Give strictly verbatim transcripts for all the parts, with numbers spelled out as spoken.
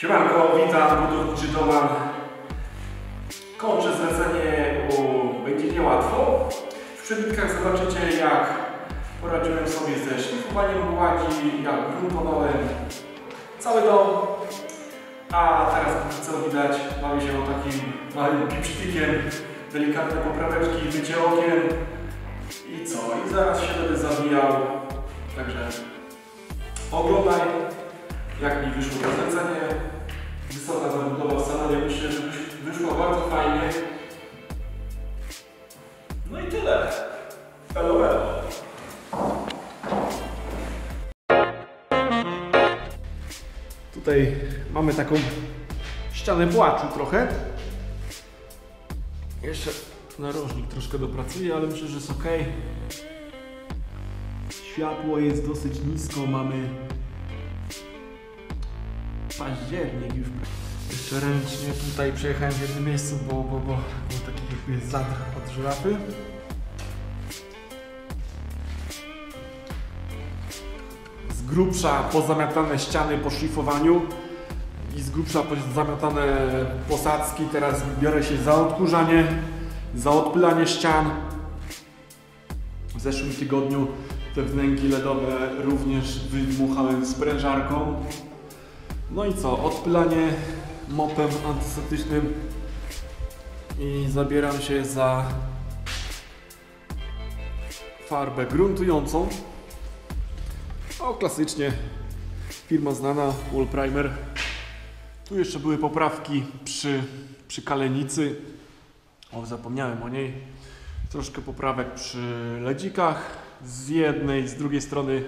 Siemanko, witam, budowniczy Doman. Kończę zlecenie, bo będzie niełatwo. W przebitkach zobaczycie, jak poradziłem sobie ze szlifowaniem bułaki, jak gruntowałem cały dom. A teraz, co widać, bawię się o takim małym pipsztykiem, delikatne popraweczki, wycie okiem. I co? I zaraz się będę zabijał. Także oglądaj, jak mi wyszło to zlecenie. Wysoka zabudowa w salonie, myślę, że wyszło bardzo fajnie. No i tyle. Hello, hello. Tutaj mamy taką ścianę płaczu trochę. Jeszcze narożnik troszkę dopracuję, ale myślę, że jest ok. Światło jest dosyć nisko, mamy październik już. Jeszcze ręcznie tutaj przejechałem w jednym miejscu, bo, bo, bo, bo taki jakby jest zadr od żyrafy. Z grubsza pozamiatane ściany po szlifowaniu i z grubsza pozamiatane posadzki. Teraz biorę się za odkurzanie, za odpylanie ścian. W zeszłym tygodniu te wnęki ledowe również wydmuchałem sprężarką. No i co? Odpylanie mopem antyseptycznym i zabieram się za farbę gruntującą. O, klasycznie firma znana, Wool Primer. Tu jeszcze były poprawki przy, przy kalenicy. O, zapomniałem o niej. Troszkę poprawek przy ledzikach z jednej, z drugiej strony.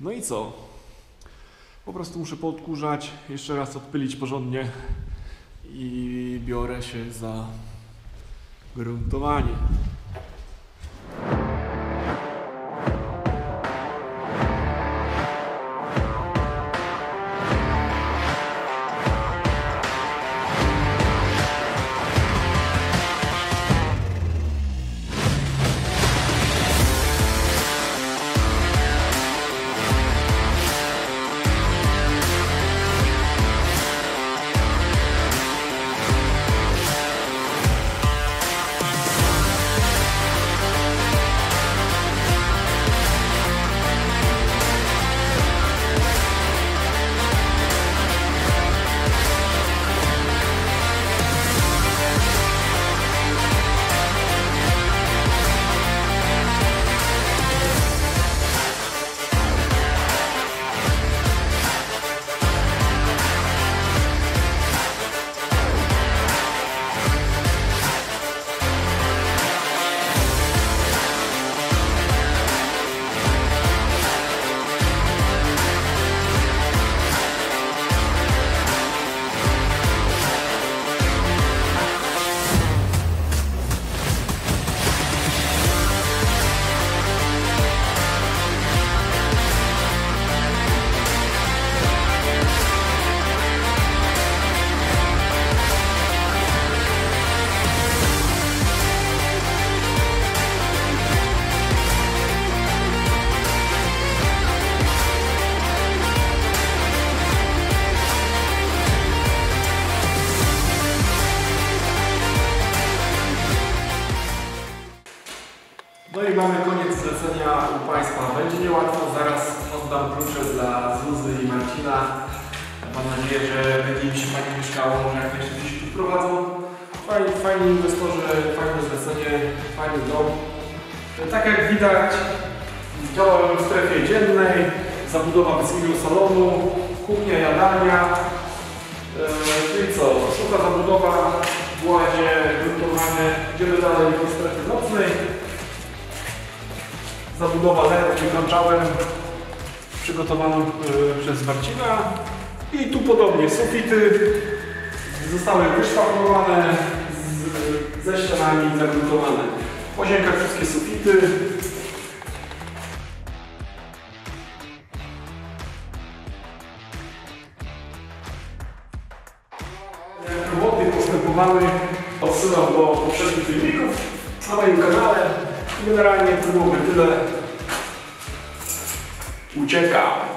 No i co? Po prostu muszę podkurzać, jeszcze raz odpylić porządnie i biorę się za gruntowanie. No i mamy koniec zlecenia u Państwa. Będzie niełatwo, zaraz oddam klucze dla Zuzy i Marcina. Mam nadzieję, że będzie mi się fajnie mieszkało, może jak jeszcze gdzieś prowadzą. Fajni, fajni inwestorzy, fajne zlecenie, fajny dom. Tak jak widać, działałem w strefie dziennej, zabudowa wysokiego salonu, kuchnia, jadalnia. Yy, czyli co, sztuka zabudowa, gładzie, gruntowanie. Idziemy dalej do strefy nocnej. Zabudowa led wykończałem, przygotowaną yy, przez Marcina. I tu podobnie sufity zostały wyszpachlowane, ze ścianami zagruntowane. W pozienkach wszystkie sufity. Jak roboty postępowały, odsyłam do poprzednich filmików na moim kanale. Generalnie to byłoby tyle. Uciekam.